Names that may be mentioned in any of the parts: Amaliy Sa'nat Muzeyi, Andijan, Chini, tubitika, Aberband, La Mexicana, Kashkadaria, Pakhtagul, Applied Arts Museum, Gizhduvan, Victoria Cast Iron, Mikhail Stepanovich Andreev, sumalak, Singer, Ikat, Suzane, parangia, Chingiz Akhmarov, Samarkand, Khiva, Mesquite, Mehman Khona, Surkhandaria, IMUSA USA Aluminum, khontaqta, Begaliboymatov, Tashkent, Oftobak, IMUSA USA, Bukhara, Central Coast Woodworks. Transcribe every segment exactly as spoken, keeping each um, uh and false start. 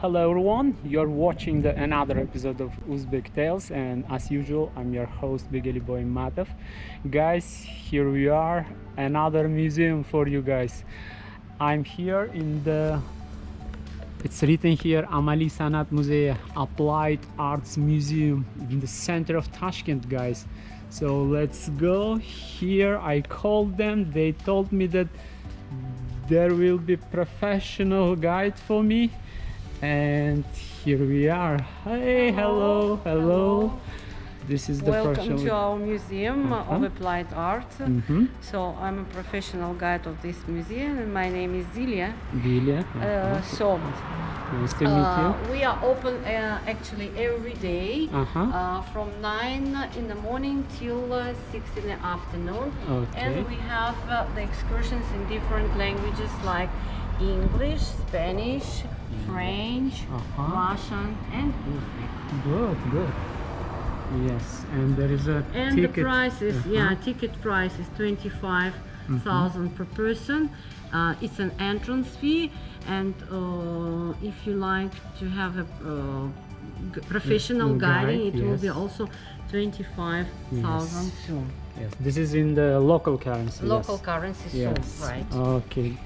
Hello everyone, you're watching the, another episode of Uzbek Tales, and as usual I'm your host Begaliboymatov. Guys, here we are, another museum for you guys. I'm here in the, it's written here, Amaliy Sa'nat Muzeyi, Applied Arts Museum in the center of Tashkent, guys. So let's go here. I called them, they told me that there will be professional guide for me. And here we are. Hey, hello, hello. hello. This is the welcome professional... to our museum uh-huh. of applied art. Mm-hmm. So I'm a professional guide of this museum, and my name is Zilia. Zilia. Uh, okay. So nice to meet uh, you. We are open uh, actually every day uh-huh. uh, from nine in the morning till uh, six in the afternoon. Okay. And we have uh, the excursions in different languages like English, Spanish, French, uh-huh. Russian, and Uzbek. Good, good. Yes, and there is a and ticket. The prices, uh-huh. yeah, ticket price is twenty-five thousand mm-hmm. per person. Uh, it's an entrance fee, and uh, if you like to have a uh, g professional guiding, guide, it yes. will be also twenty-five thousand yes. soon. Yes, this is in the local currency. Local yes. currency soon, yes. right? Okay.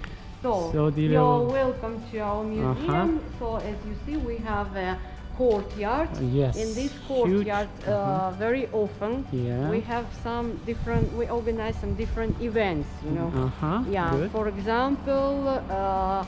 So, so you're welcome to our museum. Uh-huh. So as you see, we have a courtyard. Yes. In this courtyard, uh, uh-huh. very often yeah. we have some different, we organize some different events, you know. Uh-huh. Yeah. Good. For example, uh,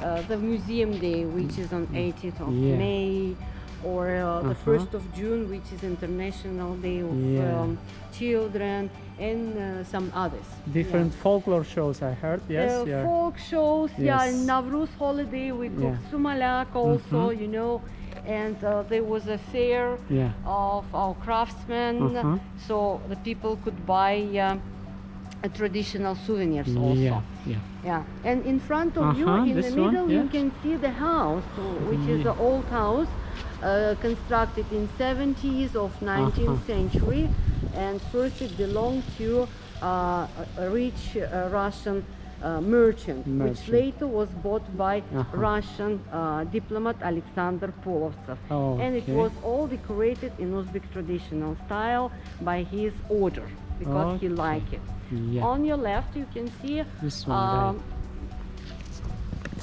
uh, the Museum Day, which is on eighteenth of May, or uh, the uh-huh. first of June, which is International Day of yeah. um, Children, and uh, some others. Different yeah. folklore shows, I heard, yes? Uh, yeah. Folk shows, yes. yeah, and Navruz holiday, we cooked yeah. sumalak also, mm-hmm. you know, and uh, there was a fair yeah. of our craftsmen, uh-huh. so the people could buy uh, a traditional souvenirs also. Yeah. Yeah. yeah. And in front of uh-huh, you, in the middle, one, yeah. you can see the house, which yeah. is the old house, uh, constructed in seventies of nineteenth uh-huh. century. And first it belonged to uh, a rich uh, Russian uh, merchant, merchant, which later was bought by uh-huh. Russian uh, diplomat Alexander Polovtsev. Oh, okay. And it was all decorated in Uzbek traditional style by his order, because okay. he liked it. Yeah. On your left you can see this one, um, right.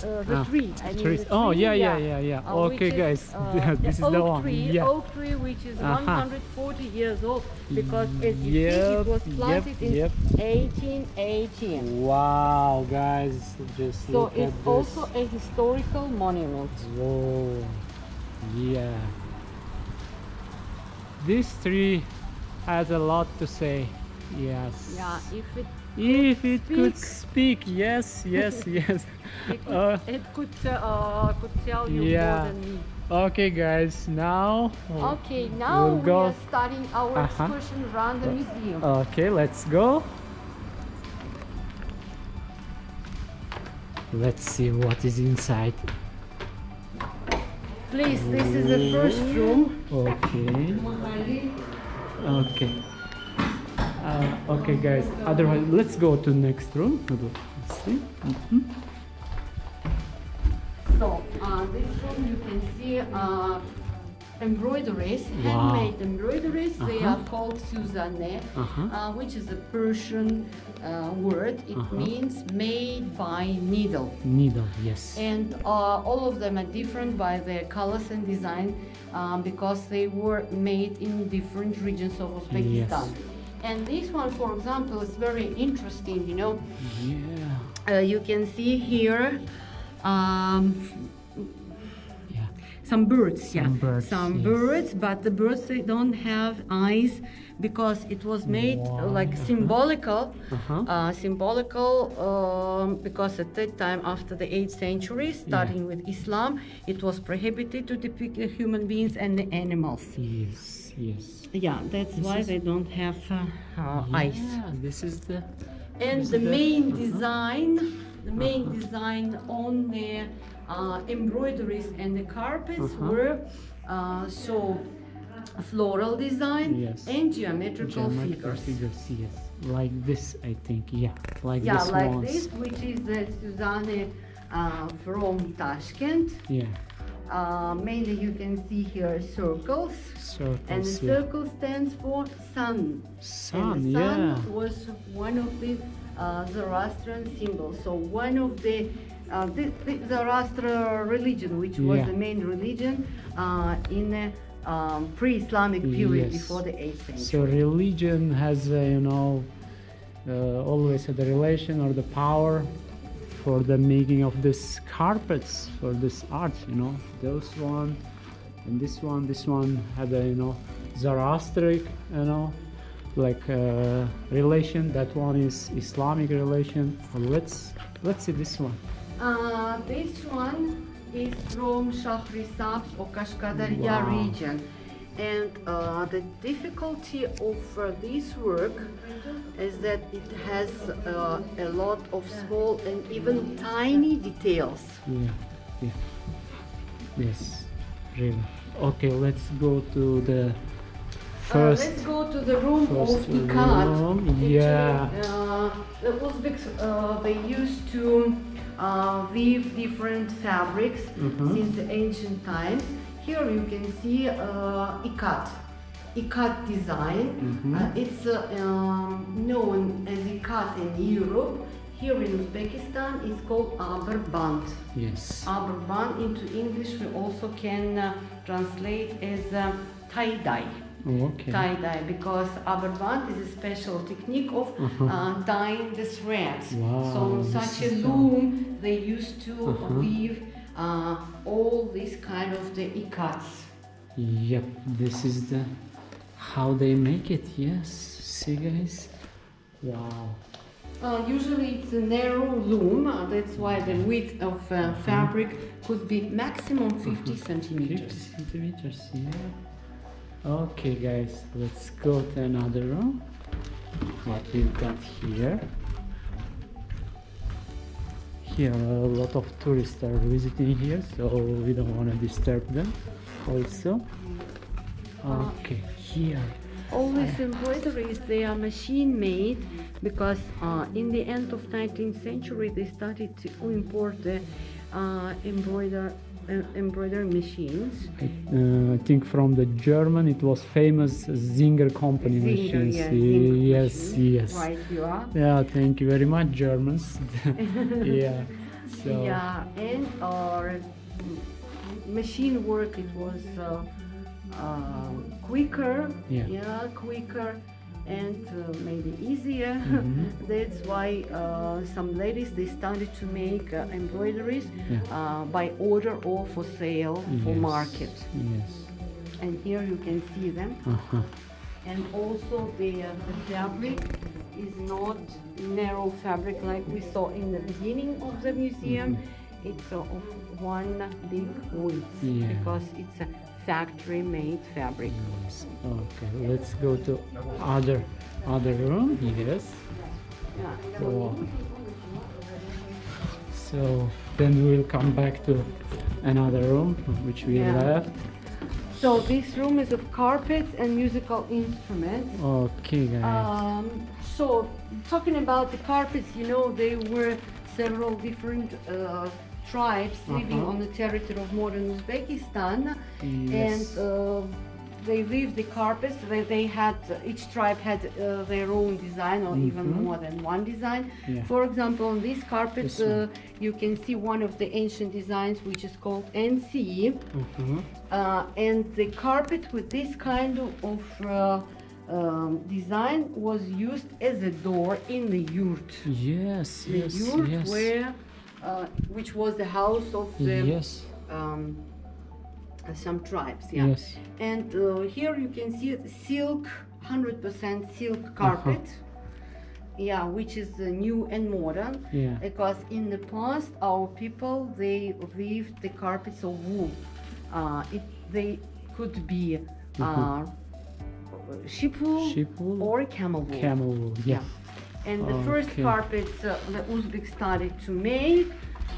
Uh, the ah, tree. I mean, the tree. Oh yeah, yeah, yeah, yeah. yeah. Uh, okay, is, guys, uh, this is oak the one. Tree, yeah. Oak tree, which is uh-huh. one hundred forty years old, because as you yep, see, it was planted yep, yep. in eighteen eighteen. Wow, guys, just so look it's at also this. A historical monument. Whoa, yeah. This tree has a lot to say. Yes. Yeah, if it. If it speak. could speak, yes, yes, yes. It could, uh, it could, uh, could tell you yeah. more than me. Okay, guys, now. Okay, now we'll we go. are starting our uh-huh. excursion around the museum. Okay, let's go. Let's see what is inside. Please, this is the first room. Okay. Okay. Uh, okay, guys, otherwise let's go to the next room. Let's see. Mm-hmm. So uh, this room you can see uh, embroideries, wow. handmade embroideries. Uh-huh. They are called Suzane, uh-huh. uh, which is a Persian uh, word. It uh-huh. means made by needle. Needle, yes. And uh, all of them are different by their colors and design, um, because they were made in different regions of Uzbekistan. Yes. And this one, for example, is very interesting, you know. Yeah. Uh, you can see here um, yeah. some birds, yeah. Some birds, some yes. birds, but the birds, they don't have eyes, because it was made wow. like uh-huh. symbolical, uh-huh. uh, symbolical um, because at that time, after the eighth century, starting yeah. with Islam, it was prohibited to depict the human beings and the animals. Yes. Yes. Yeah, that's this why is... they don't have uh, uh, yeah, eyes. This is the. And the main the... design, the main uh-huh. design on the uh, embroideries and the carpets uh-huh. were uh, so floral design yes. and geometrical, geometrical figures. figures. Yes, like this, I think. Yeah, like yeah, this. Yeah, like ones. this, which is the Suzane uh, from Tashkent. Yeah. Uh, mainly you can see here circles, circles and the circle yeah. stands for sun. Sun, and the sun yeah. was one of the uh, Zoroastrian symbols. So one of the, uh, the, the Zoroastrian religion, which yeah. was the main religion uh, in the um, pre-Islamic period yes. before the eighth century. So religion has, uh, you know, uh, always had the relation or the power for the making of this carpets, for this art, you know, those one and this one, this one had a, you know, Zoroastric, you know, like uh, relation, that one is Islamic relation. Let's, let's see this one. Uh, this one is from Shahrisabz or Kashkadaria wow. region. And uh, the difficulty of uh, this work is that it has uh, a lot of small and even tiny details. Yeah, yeah. Yes, really. Okay, let's go to the first. Uh, let's go to the room of Ikat. Room. Yeah. Uh, the Uzbeks, uh, they used to uh, weave different fabrics mm-hmm. since the ancient times. Here you can see uh, Ikat, Ikat design. Mm-hmm. uh, it's uh, um, known as Ikat in Europe. Here in Uzbekistan, it's called Aberband. Yes. Aberband into English we also can uh, translate as uh, tie-dye. Oh, okay. Tie-dye, because Aberband is a special technique of uh-huh. uh, dyeing the threads. Wow, so on such a loom, they used to uh-huh. weave Uh, all these kind of the ikats. Yep, this is the how they make it. Yes, see guys. Wow. Uh, usually it's a narrow loom. Uh, that's why the width of uh, fabric could be maximum fifty mm-hmm. centimeters. fifty centimeters. Yeah. Okay, guys. Let's go to another room. What we've got here. Here, a lot of tourists are visiting here, so we don't want to disturb them also. Okay, here. All this embroideries, they are machine made, because uh, in the end of nineteenth century they started to import the uh, embroider, uh, embroider machines. I, uh, I think from the German it was famous Singer company Singer, machines. Yeah, yes, machine. yes. Right, you are. Yeah, thank you very much, Germans. yeah. So. Yeah, and our machine work, it was uh, uh, quicker. Yeah. yeah, quicker. And uh, maybe easier. Mm-hmm. That's why uh, some ladies, they started to make uh, embroideries yeah. uh, by order or for sale yes. for market. Yes. And here you can see them. Uh-huh. And also the, uh, the fabric is not narrow fabric like we saw in the beginning of the museum. Mm-hmm. It's uh, of one big width yeah. because it's a factory-made fabric. Yes. Okay, let's go to other other room. Yes. So, so then we'll come back to another room which we yeah. left. So this room is of carpets and musical instruments. Okay, guys. Um, so talking about the carpets, you know, they were several different Uh, tribes living uh-huh. on the territory of modern Uzbekistan yes. and uh, they weave the carpets. They, they had, each tribe had uh, their own design or mm-hmm. even more than one design. Yeah. For example, on this carpet this uh, you can see one of the ancient designs which is called N C. Mm-hmm. uh, and the carpet with this kind of uh, Um, design was used as a door in the yurt. Yes, the yes, yurt yes. where Uh, which was the house of the, yes. um, uh, some tribes, yeah. Yes. And uh, here you can see silk, one hundred percent silk carpet, uh-huh. yeah, which is uh, new and modern, yeah. because in the past our people, they weaved the carpets of wool. Uh, it, they could be uh, mm-hmm. sheep wool, sheep wool or camel wool. Camel wool, yes. yeah. And the okay. first carpets uh, the Uzbeks started to make,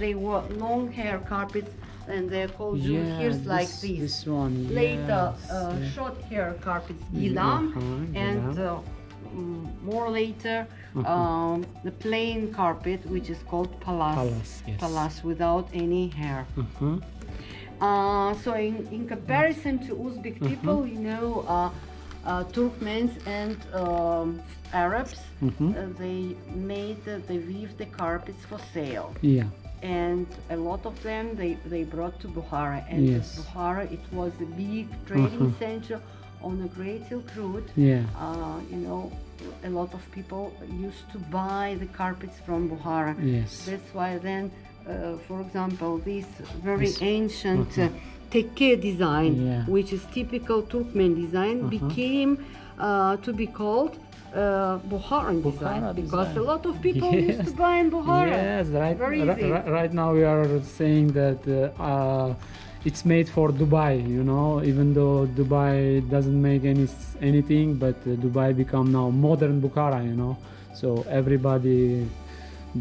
they were long hair carpets, and they're called yeah, juhirs this, like this. This one, later, yes. uh, yeah. short hair carpets, gilam, yeah. and uh, more later, uh-huh. um, the plain carpet, which is called palas, palas, yes. palas without any hair. Uh-huh. Uh, so in, in comparison to Uzbek people, mm-hmm. you know, uh, uh, Turkmens and um, Arabs, mm-hmm. uh, they made, uh, they weaved the carpets for sale. Yeah. And a lot of them they, they brought to Bukhara. And yes. Bukhara, it was a big trading uh-huh. center on a great silk route. Yeah. Uh, you know, a lot of people used to buy the carpets from Bukhara. Yes. That's why then, uh, for example, this very yes. ancient uh-huh. uh, teke design, yeah. which is typical Turkmen design, uh-huh. became uh, to be called Uh, Bukharan design, Bukhara because design. A lot of people yes. used to buy in Bukhara. Yes, right, Very easy. Right now we are saying that uh, uh, it's made for Dubai, you know, even though Dubai doesn't make any anything, but uh, Dubai become now modern Bukhara, you know, so everybody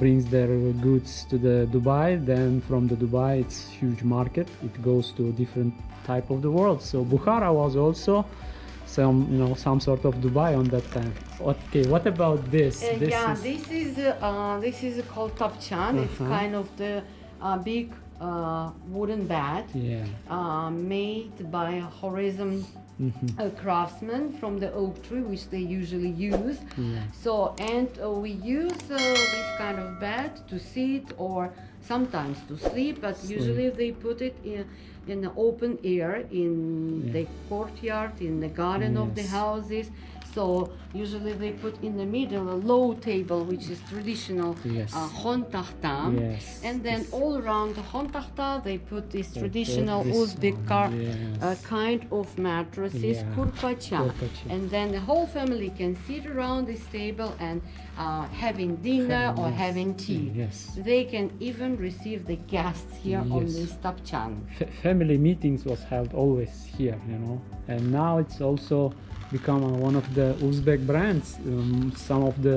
brings their goods to the Dubai, then from the Dubai it's huge market, it goes to a different type of the world, so Bukhara was also some, you know, some sort of Dubai on that time. Okay, what about this? Uh, this yeah, is... this is uh, this is called Topchan. Uh-huh. It's kind of the uh, big uh, wooden bat, yeah. uh, made by a Khorezm mm-hmm. a craftsman from the oak tree, which they usually use. Yeah. So, and uh, we use uh, this kind of bat to sit or sometimes to sleep, but sleep. Usually they put it in in the open air, in yeah. the courtyard, in the garden yes. of the houses. So usually they put in the middle a low table, which is traditional yes. uh, khontaqta, yes. and then yes. all around the khontaqta they put this they traditional put this Uzbek car, yes. uh, kind of mattresses, yeah. kurpacha, and then the whole family can sit around this table and uh, having dinner having or yes. having tea. Yes. They can even receive the guests here yes. on this Topchan. F family meetings was held always here, you know, and now it's also become one of the Uzbek brands. Um, some of the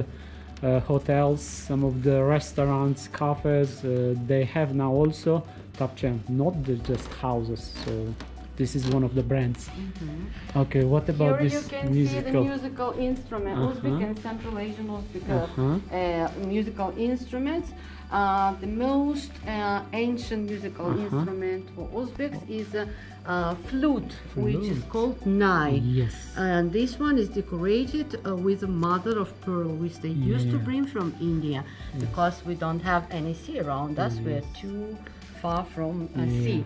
uh, hotels, some of the restaurants, cafes, uh, they have now also Topchan, not the, just houses. So this is one of the brands. Mm-hmm. Okay, what about Here this musical? Here you can musical? see the musical instrument, uh-huh. Uzbek and Central Asian Uzbek uh-huh. uh, musical instruments. Uh, the most uh, ancient musical uh-huh. instrument for Uzbeks is a uh, flute, flute, which is called nai. Yes. And this one is decorated uh, with a mother of pearl, which they yeah. used to bring from India, yes. because we don't have any sea around us. Yes. We are too far from uh, yeah. sea.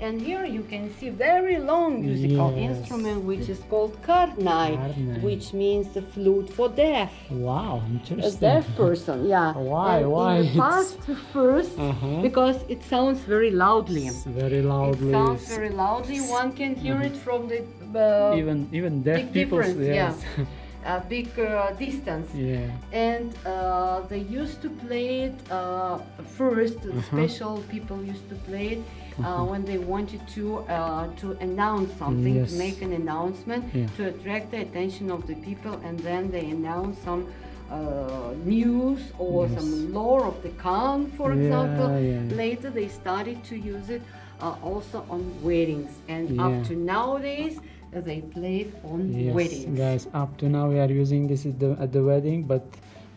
And here you can see very long musical yes. instrument, which is called karnai, karnai, which means the flute for deaf. Wow, interesting. A deaf person, yeah. Why, and why? In the past, first, uh-huh. because it sounds very loudly. It's very loudly. It sounds very loudly. One can hear mm-hmm. it from the uh, even even deaf people. Yes. Yeah. A big uh, distance, yeah. and uh, they used to play it uh, first. Uh-huh. Special people used to play it uh, uh-huh. when they wanted to uh, to announce something, yes. make an announcement yeah. to attract the attention of the people, and then they announce some uh, news or yes. some lore of the Khan, for yeah, example. Yeah. Later, they started to use it uh, also on weddings, and yeah. up to nowadays. They played on yes, weddings. Guys, up to now we are using this is the, at the wedding, but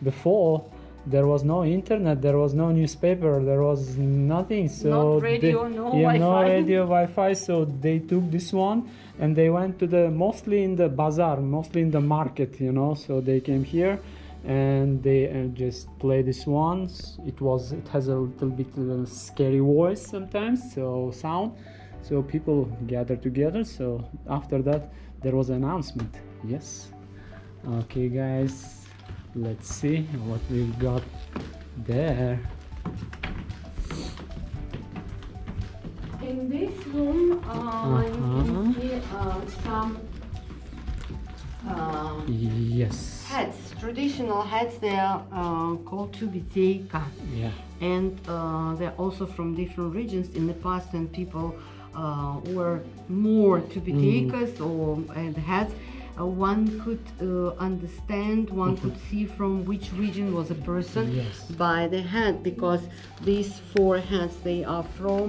before there was no internet, there was no newspaper, there was nothing. So Not radio, they, no yeah, Wi-Fi. No radio, Wi-Fi. So they took this one and they went to the mostly in the bazaar, mostly in the market, you know. So they came here and they uh, just play this one. It was it has a little bit uh, scary voice sometimes, so sound. So people gathered together, so after that there was an announcement. Yes. Okay guys, let's see what we've got there. In this room uh, uh-huh. you can see uh, some uh, yes. hats, traditional hats. They are uh, called tubitika. Yeah. And uh, they're also from different regions. In the past when people Uh, or more tubitikas mm. or uh, the hats, uh, one could uh, understand, one mm-hmm. could see from which region was a person yes. by the hat, because these four hats, they are from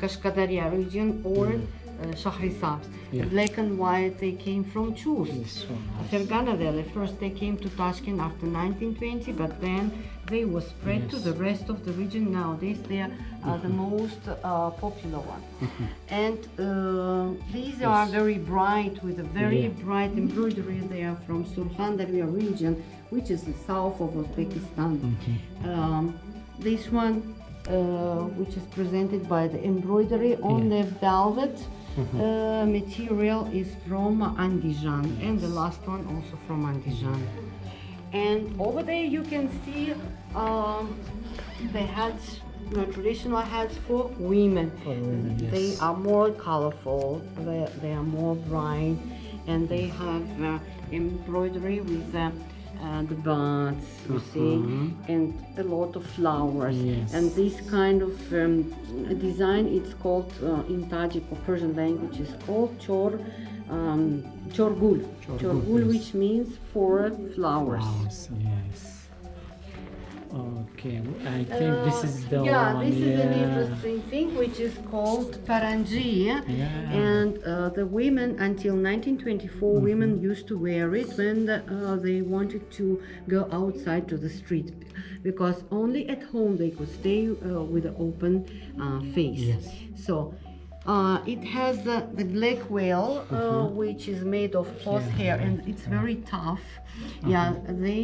Kashkadaria region or mm. Shahrisabz. Yeah. Black and white, they came from Chust. Yes, so nice. Fergana Valley. First they came to Tashkent after nineteen twenty, but then they were spread yes. to the rest of the region. Nowadays they are uh, mm-hmm. the most uh, popular one. Mm-hmm. And uh, these yes. are very bright, with a very yeah. bright embroidery. They are from Surkhandaria region, which is the south of Uzbekistan. Okay. Um, this one, Uh, which is presented by the embroidery on yeah. the velvet mm-hmm. uh, material, is from Andijan, yes. and the last one also from Andijan. And over there you can see um, the hats, you know, traditional hats for women. For women yes. They are more colorful, they, they are more bright, and they have uh, embroidery with uh, Uh, the buds, you uh-huh. see, and a lot of flowers. Yes. And this kind of um, design, it's called, uh, in Tajik or Persian language, is called chor, um, chorgul, chorgul, chorgul yes. which means four flowers. flowers. Yes. Okay, I think uh, this is the yeah, one. This yeah, this is an interesting thing, which is called parangia. Yeah. And uh, the women, until nineteen twenty-four, mm-hmm. women used to wear it when the, uh, they wanted to go outside to the street, because only at home they could stay uh, with an open uh, face. Yes. So uh, it has uh, the black veil, uh, mm-hmm. which is made of cloth yeah. hair, and it's very tough. Mm-hmm. Yeah, they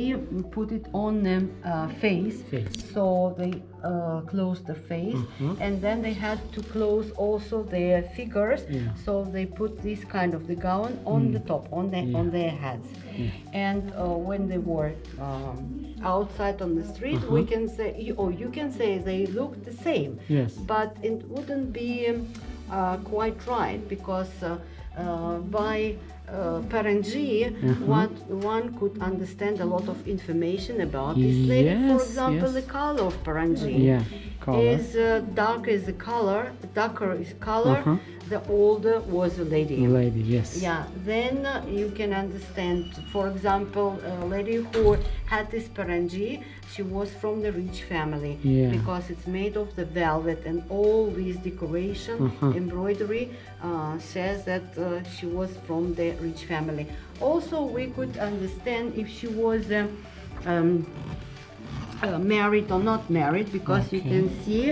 put it on the uh, face, face, so they uh, closed the face, mm-hmm. and then they had to close also their figures, yeah. so they put this kind of the gown on mm. the top, on, the, yeah. on their heads. Yeah. And uh, when they were um, outside on the street, uh-huh. we can say, or you can say, they look the same, yes. but it wouldn't be uh, quite right, because uh, uh, by Uh, Parangi, uh-huh. what one could understand a lot of information about this lady. Yes, for example, yes. the color of Parangi yeah, color. is uh, darker is the color, darker is color, uh-huh. the older was the lady. Lady, yes. Yeah, then uh, you can understand, for example, a lady who had this Parangi, she was from the rich family, yeah. because it's made of the velvet, and all this decoration, uh-huh. embroidery, uh, says that uh, she was from the rich family. Also, we could understand if she was uh, um, uh, married or not married, because okay. you can see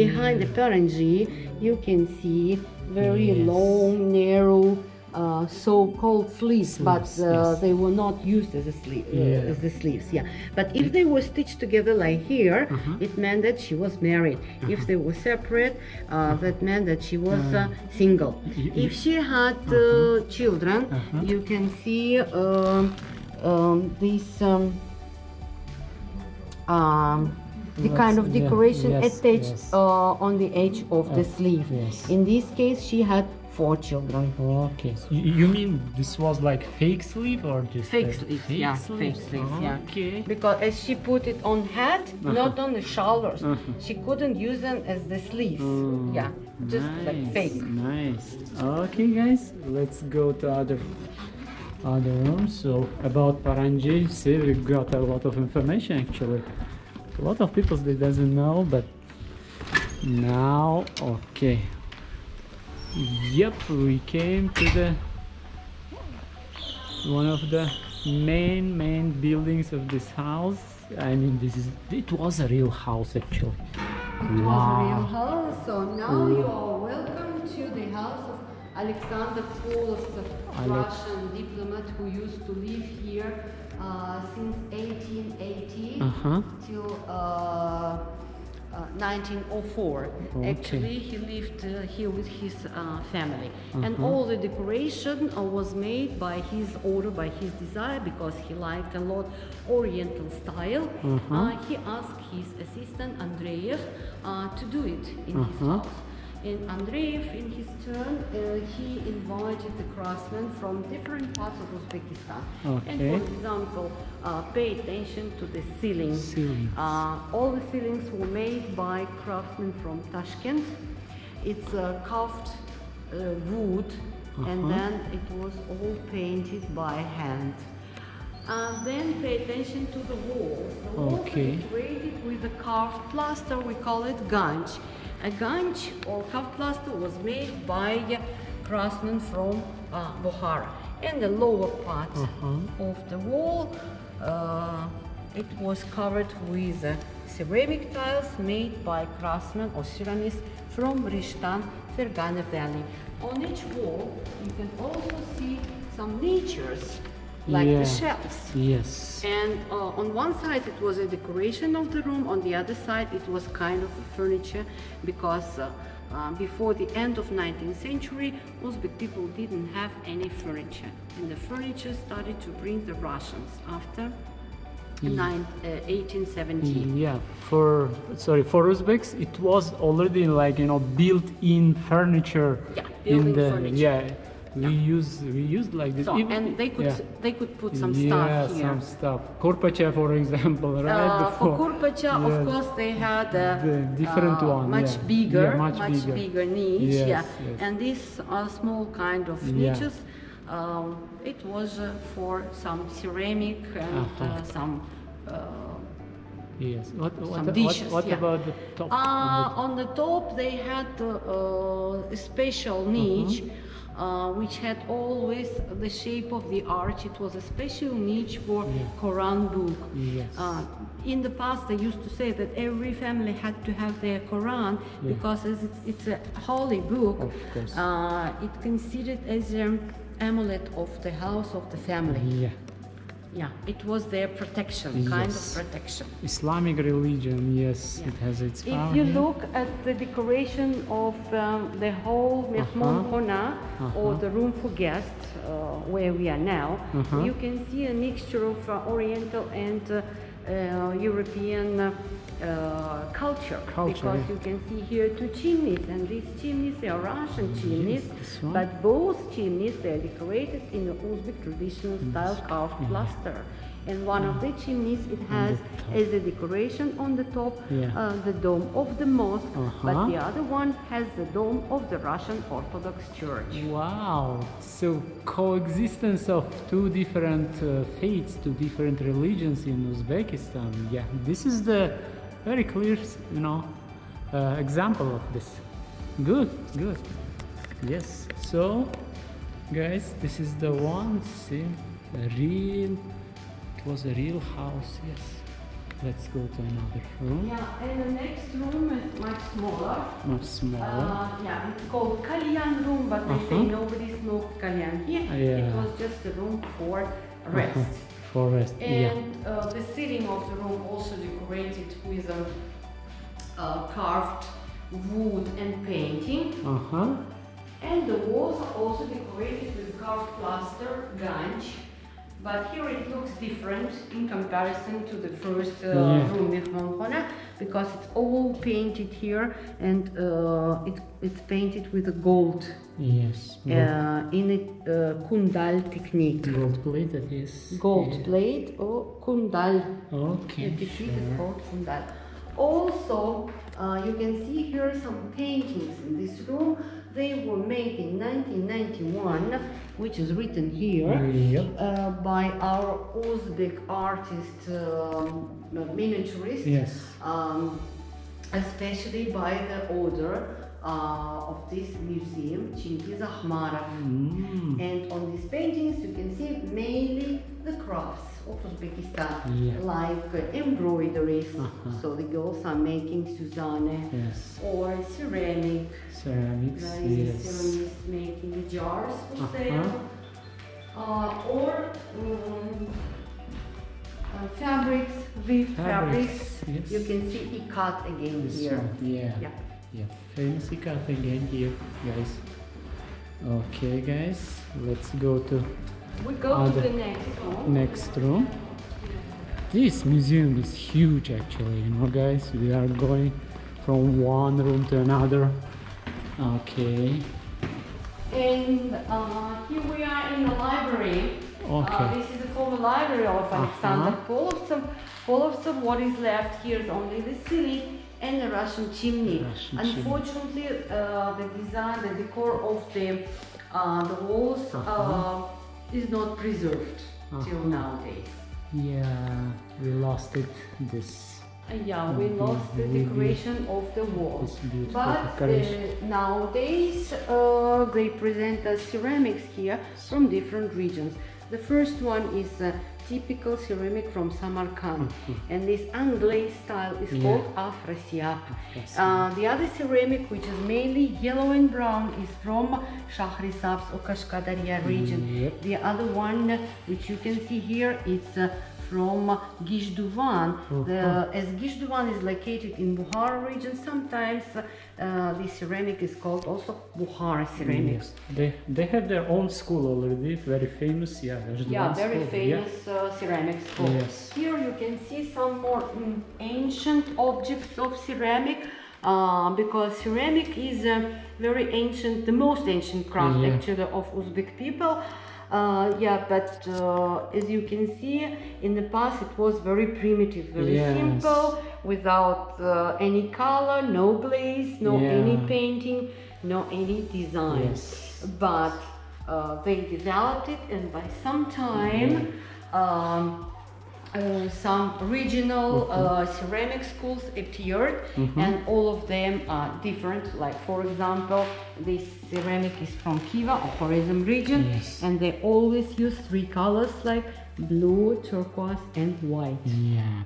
behind the parangi, you can see very yes. long, narrow, uh, so-called sleeves, but uh, yes. they were not used as a sleeve, uh, yeah. as the sleeves. Yeah. But if they were stitched together like here, uh-huh. it meant that she was married. Uh-huh. If they were separate, uh, that meant that she was uh, single. If she had uh, uh-huh. children, uh-huh. you can see um, um, this um, um, the kind of decoration yeah. yes, attached yes. Uh, on the edge of uh, the sleeve. Yes. In this case, she had four children. Okay. So you mean this was like fake sleeve or just fake sleeve? Yeah, fake sleeve. Oh, yeah. Okay. Because as she put it on head, uh-huh. not on the shoulders, uh-huh. she couldn't use them as the sleeves. Oh, yeah, just nice, like fake. Nice. Okay, guys, let's go to other other rooms. So about Parangi, see, we got a lot of information actually. A lot of people they doesn't know, but now okay. Yep, we came to the one of the main main buildings of this house. I mean, this is it was a real house actually. It wow. was a real house. So now you are welcome to the house of Alexander Polovtsev, Russian diplomat who used to live here uh, since eighteen eighty uh-huh. till uh, Uh, nineteen oh four. Okay. Actually, he lived uh, here with his uh, family, uh-huh. and all the decoration uh, was made by his order, by his desire, because he liked a lot Oriental style. Uh-huh. uh, he asked his assistant Andreev uh, to do it in uh-huh. his house. And Andreev, in his turn, uh, he invited the craftsmen from different parts of Uzbekistan. Okay. And for example, uh, pay attention to the ceilings. ceilings. Uh, all the ceilings were made by craftsmen from Tashkent. It's uh, carved uh, wood, uh-huh. and then it was all painted by hand. Uh, then pay attention to the walls. The walls okay. are decorated with a carved plaster, we call it ganch. A ganch or half plaster was made by craftsmen from uh, Bukhara. And the lower part uh-huh. of the wall, uh, it was covered with uh, ceramic tiles made by craftsmen or ceramists from Rishtan, Fergana Valley. On each wall, you can also see some natures, like yeah. the shelves. Yes. And uh, on one side it was a decoration of the room, on the other side it was kind of furniture, because uh, uh, before the end of nineteenth century, Uzbek people didn't have any furniture. And the furniture started to bring the Russians after eighteen seventeen. Yeah, for sorry, for Uzbeks it was already like, you know, built-in furniture. Yeah, in the furniture. Yeah. We yeah. used we used like this. So, even, and they could yeah. they could put some yeah, stuff here. Yeah, some stuff. Kurpacha, for example, right? Uh, for Kurpacha, yeah. of course, they had a the different uh, one, much yeah. bigger, yeah, much, much bigger. bigger niche. Yes, yeah, yes. And these are small kind of yeah. niches. Um, it was uh, for some ceramic and uh-huh. uh, some. Uh, Yes. What, what, dishes, what, what yeah. about the top? Uh, on the top, they had uh, a special niche, uh-huh. uh, which had always the shape of the arch. It was a special niche for yeah. Quran book. Yes. Uh, in the past, they used to say that every family had to have their Quran yeah. because it's, it's a holy book. Of course. Uh, it considered as an amulet of the house of the family. Yeah. Yeah, it was their protection, yes. kind of protection. Islamic religion, yes, yeah. it has its power. If you look at the decoration of um, the whole Mehman Khona, uh -huh. or the room for guests, uh, where we are now, uh -huh. you can see a mixture of uh, Oriental and uh, uh, European uh, culture. culture. Because yeah. you can see here two chimneys, and these chimneys, they are Russian chimneys, yes, but both chimneys, they are decorated in the Uzbek traditional style carved yeah. plaster. And one yeah. of the chimneys, it has as a decoration on the top yeah. uh, the dome of the mosque, uh-huh. but the other one has the dome of the Russian Orthodox Church. Wow! So coexistence of two different uh, faiths, two different religions in Uzbekistan. Yeah, this is the very clear, you know, uh, example of this. Good, good. Yes. So, guys, this is the one. See. A real, it was a real house, yes. Let's go to another room. Yeah, and the next room is much smaller. Much smaller. Uh, yeah, it's called Kalyan room, but uh-huh. they say nobody smoked Kalyan here. Yeah. Yeah. It was just a room for rest. Uh-huh. For rest, And yeah. uh, the ceiling of the room also decorated with a uh, carved wood and painting. Uh-huh. And the walls are also decorated with carved plaster, ganch. But here it looks different in comparison to the first uh, yeah. room in Mehmankhona, because it's all painted here, and uh, it, it's painted with a gold. Yes. Gold. Uh, in a uh, Kundal technique. Gold plate, that is. Gold yeah. plate or Kundal. Okay. The technique sure. is called Kundal. Also, uh, you can see here some paintings in this room. They were made in nineteen ninety-one, which is written here, yep. uh, by our Uzbek artist, uh, miniaturist, yes. um, especially by the order uh, of this museum, Chingiz Akhmarov. Mm. And on these paintings you can see mainly the crafts of Uzbekistan, yeah. like uh, embroideries, uh-huh. so the girls are making Suzane, yes. or ceramic. Ceramics, yes. ceramics making jars for uh-huh. sale, uh, or um, uh, fabrics, weave fabrics. fabrics. Yes. You can see Ikat again this here. One. Yeah, yeah, yeah. Famous Ikat again here, guys. Okay, guys, let's go to. We go uh, to the next room. Next room. This museum is huge, actually, you know, guys. We are going from one room to another. Okay. And uh, here we are in the library. Okay. Uh, this is the former library of Alexander Polovtsev. Polovtsev, what is left here is only the ceiling and the Russian chimney. Russian Unfortunately, chimney. Uh, the design, the decor of the, uh, the walls, uh-huh. uh, is not preserved uh-huh. till nowadays. Yeah, we lost it, this Yeah, we lost the decoration of the walls, but uh, nowadays uh, they present us ceramics here from different regions. The first one is a typical ceramic from Samarkand, and this Anglais style is called Afrasiab. Uh, the other ceramic, which is mainly yellow and brown, is from Shahrisabz or Kashkadaria region. The other one, which you can see here, it's uh, from Gizhduvan. The, as Gizhduvan is located in Bukhara region, sometimes uh, this ceramic is called also Bukhara ceramics. Yes. They, they have their own school already, very famous. Yeah, yeah very school. famous yeah. Uh, ceramic school. Yes. Here you can see some more mm, ancient objects of ceramic, uh, because ceramic is uh, very ancient, the most ancient craft yeah. actually of Uzbek people. Uh, yeah, but uh, as you can see, in the past it was very primitive, very yes. simple, without uh, any color, no glaze, no yeah. any painting, no any design. Yes. But uh, they developed it, and by some time, mm-hmm. um, uh, some regional uh, ceramic schools appeared, mm-hmm. and all of them are different. Like, for example, this ceramic is from Khiva or Khorezm region, yes. and they always use three colors like blue, turquoise, and white. Yeah.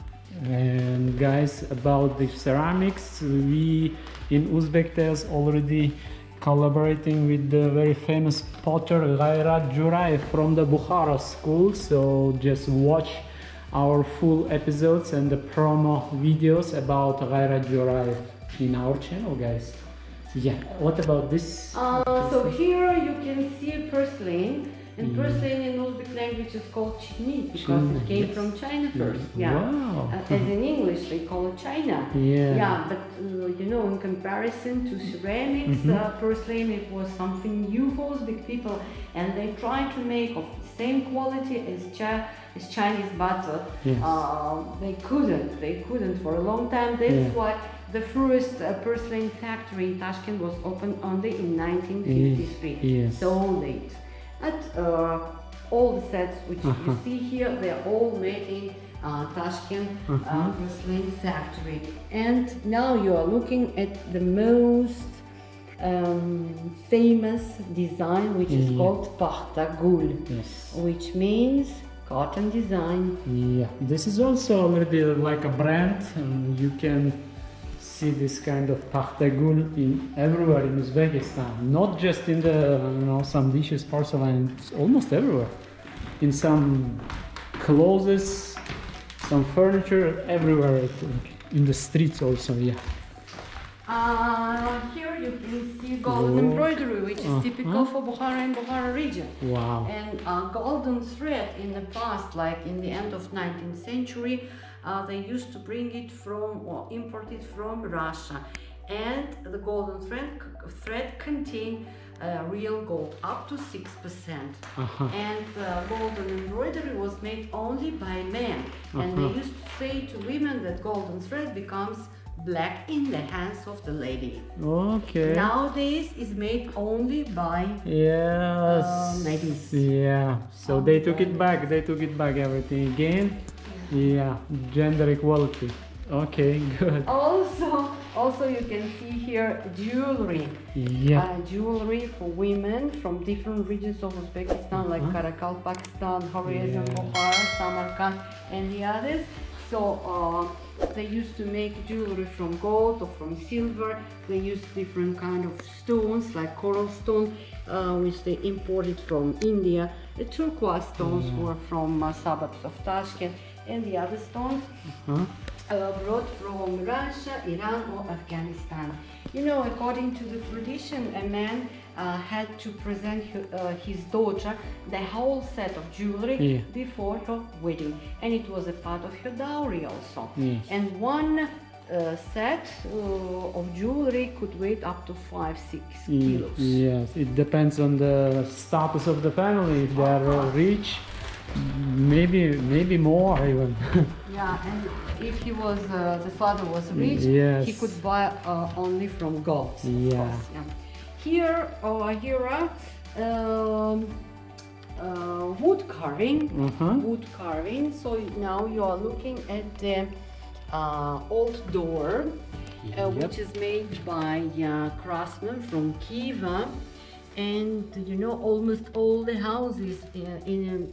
And guys, about the ceramics, we in Uzbek Tales already collaborating with the very famous potter Gayrat Juraev from the Bukhara school. So just watch our full episodes and the promo videos about Gayrat Juraev in our channel, guys. Yeah, what about this? Uh, what so here you can see purslane, and yeah. purslane in Uzbek language is called chini, because China, it came yes. from China first. Yeah, wow. uh, as in English they call it China. Yeah, yeah, but uh, you know, in comparison to ceramics, mm-hmm. uh, purslane, it was something new for Uzbek people, and they tried to make of the same quality as China. Chinese butter, yes. uh, they couldn't, they couldn't for a long time. That's yeah. why the first uh, purslane factory in Tashkent was opened only in nineteen fifty-three, yes. so late. But uh, all the sets which uh-huh. you see here, they're all made in uh, Tashkent uh-huh. uh, purslane factory. And now you are looking at the most Um, famous design, which is yeah. called Pakhtagul, yes. which means cotton design. Yeah, this is also already like a brand, and you can see this kind of Pakhtagul in everywhere in Uzbekistan, not just in the, you know, some dishes, porcelain, it's almost everywhere, in some clothes, some furniture, everywhere, I think. In the streets also. Yeah. Uh, here you can see golden Whoa. embroidery, which is uh, typical uh? for Bukhara and Bukhara region. Wow! And uh, golden thread in the past, like in the end of nineteenth century, uh, they used to bring it from or import it from Russia, and the golden thread thread contained uh, real gold up to six percent. Uh-huh. And uh, golden embroidery was made only by men, uh-huh. and they used to say to women that golden thread becomes black in the hands of the lady. Okay. Nowadays is made only by yes. uh, ladies. Yeah. So they took it back. They took it back everything again. Yeah. yeah. Gender equality. Okay. Good. Also, also you can see here jewelry. Yeah. Uh, jewelry for women from different regions of Uzbekistan, uh-huh. like Karakal, Pakistan, Khorezm, yeah. Bukhara, Samarkand, and the others. So uh, they used to make jewelry from gold or from silver. They used different kind of stones, like coral stone, uh, which they imported from India. The turquoise stones mm. were from uh, suburbs of Tashkent, and the other stones uh-huh. uh, brought from Russia, Iran, or Afghanistan. You know, according to the tradition, a man uh, had to present her, uh, his daughter the whole set of jewelry yeah. before her wedding, and it was a part of her dowry also. Yes. And one uh, set uh, of jewelry could weigh up to five, six yeah. kilos. Yes, it depends on the status of the family. If they are rich, maybe, maybe more even. Yeah, and if he was, uh, the father was rich, yes. he could buy uh, only from gold. Yeah. yeah. Here, uh, here are um, uh, wood carving, uh-huh. wood carving. So now you are looking at the uh, old door, yep. uh, which is made by uh, craftsmen from Khiva. And you know, almost all the houses in, in,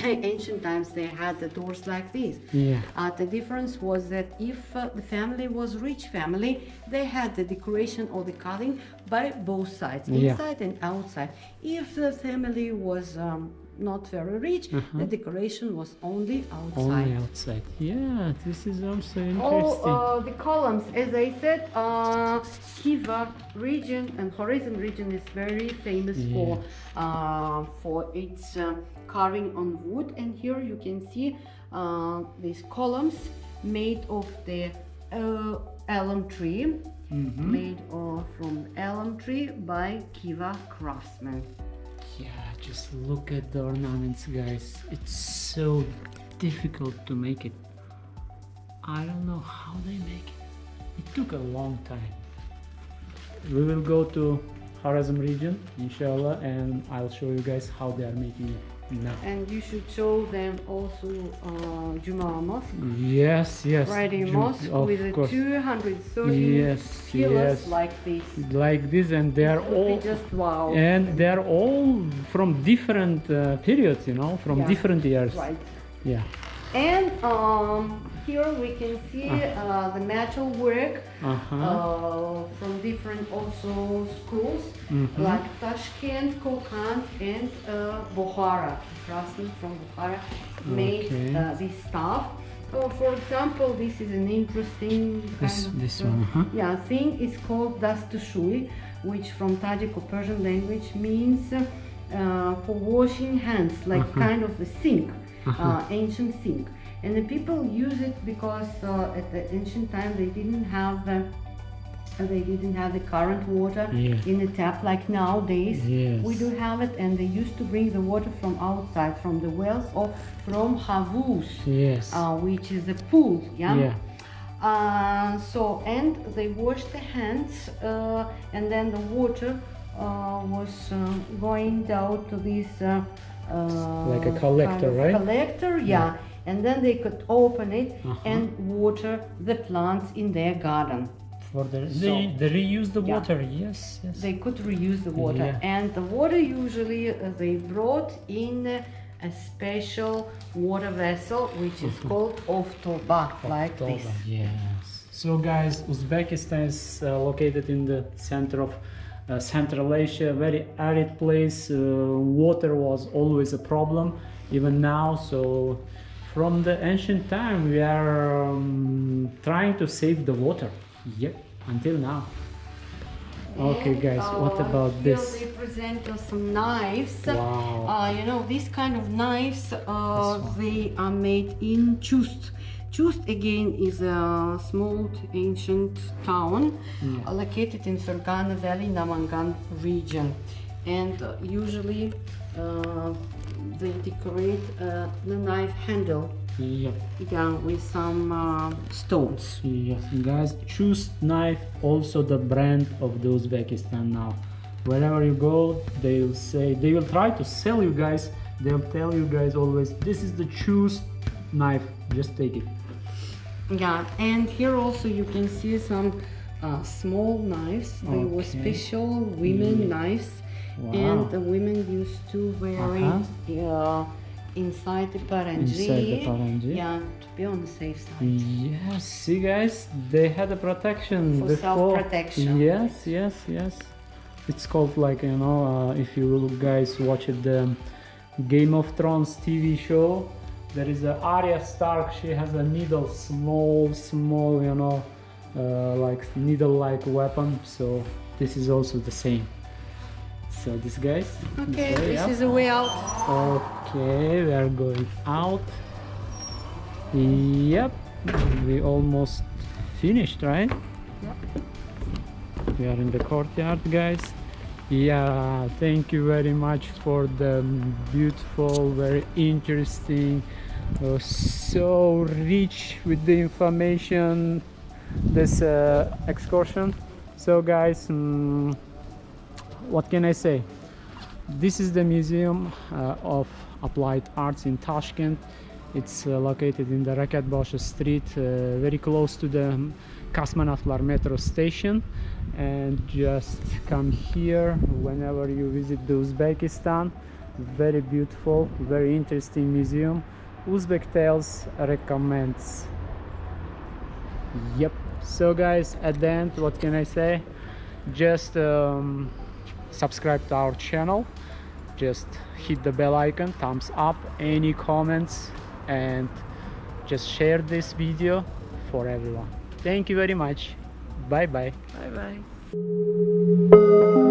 in ancient times, they had the doors like this. Yeah. Uh, the difference was that if uh, the family was rich family, they had the decoration or the cutting by both sides, yeah. inside and outside. If the family was um, not very rich, uh-huh. the decoration was only outside. Only outside. Yeah, this is also interesting. All uh, the columns, as I said, uh, Khiva region and Khorezm region is very famous yeah. for uh, for its uh, carving on wood. And here you can see uh, these columns made of the uh, elm tree, mm-hmm. made uh, from elm tree by Khiva craftsmen. Yeah, just look at the ornaments, guys. It's so difficult to make it. I don't know how they make it. It took a long time. We will go to Khorezm region, inshallah, and I'll show you guys how they are making it now. And you should show them also uh, Juma Mosque. Yes, yes. Friday Mosque with a two hundred thirty yes, pillars yes. like this. Like this, and they are all just wow. And they are all from different uh, periods, you know, from yeah. different years. Right. Yeah. And um, here we can see uh, the metal work uh-huh. uh, from different also schools mm-hmm. like Tashkent, Kokand, and uh, Bukhara. Craftsmen from Bukhara made okay. uh, this stuff. So, for example, this is an interesting kind this, of this one, uh-huh. yeah, thing. It's called dastushui, which from Tajik or Persian language means uh, for washing hands, like uh-huh. kind of a sink. Uh-huh. Uh, ancient sink, and the people use it because uh, at the ancient time they didn't have the they didn't have the current water yeah. in the tap like nowadays. Yes. We do have it, and they used to bring the water from outside, from the wells or from havuz, yes, uh, which is a pool. Yeah. yeah. Uh, so and they washed the hands, uh, and then the water uh, was uh, going down to this. Uh, Uh, like a collector, right? Collector, yeah. yeah. And then they could open it uh-huh. and water the plants in their garden. For the so, they, they reuse the yeah. water, yes, yes. They could reuse the water, yeah. and the water usually uh, they brought in uh, a special water vessel, which is uh-huh. called Oftobak, like this. Yes. So, guys, Uzbekistan is uh, located in the center of. Uh, Central Asia, very arid place. Uh, water was always a problem, even now. So, from the ancient time, we are um, trying to save the water. Yep, until now. Okay, guys, uh, what about here this? They present us some knives. Wow. Uh, you know, these kind of knives, uh, they are made in Chust. Chust again is a small ancient town yeah. located in Fergana Valley, Namangan region, and uh, usually uh, they decorate uh, the knife handle yeah. yeah with some uh, stones. Yes, guys, Chust knife also the brand of the Uzbekistan now. Wherever you go, they will say they will try to sell you guys. They'll tell you guys always this is the Chust knife. Just take it. Yeah, and here also you can see some uh, small knives. They okay. were special women yeah. knives, wow. and the women used to wear uh-huh. it uh, inside the parangia. Yeah, to be on the safe side. Yes, see, guys, they had a protection for self-protection. Yes, yes, yes. It's called like you know, uh, if you guys watch it, the Game of Thrones T V show. There is a Arya Stark, she has a needle, small, small, you know, uh, like needle-like weapon. So this is also the same. So this guys. Okay, this, this is a way out. Okay, we are going out. Yep, we almost finished, right? Yep. We are in the courtyard, guys. Yeah, thank you very much for the beautiful, very interesting, uh, so rich with the information this uh, excursion. So guys, um, what can I say? This is the Museum uh, of Applied Arts in Tashkent. It's uh, located in the Rakatboshi Street, uh, very close to the Kosmonavtlar metro station. And just come here whenever you visit the Uzbekistan. Very beautiful, very interesting museum. Uzbek Tales recommends. Yep. So guys, at the end, what can I say? Just um, subscribe to our channel. Just hit the bell icon, thumbs up, any comments, and just share this video for everyone. Thank you very much. Bye bye. Bye bye.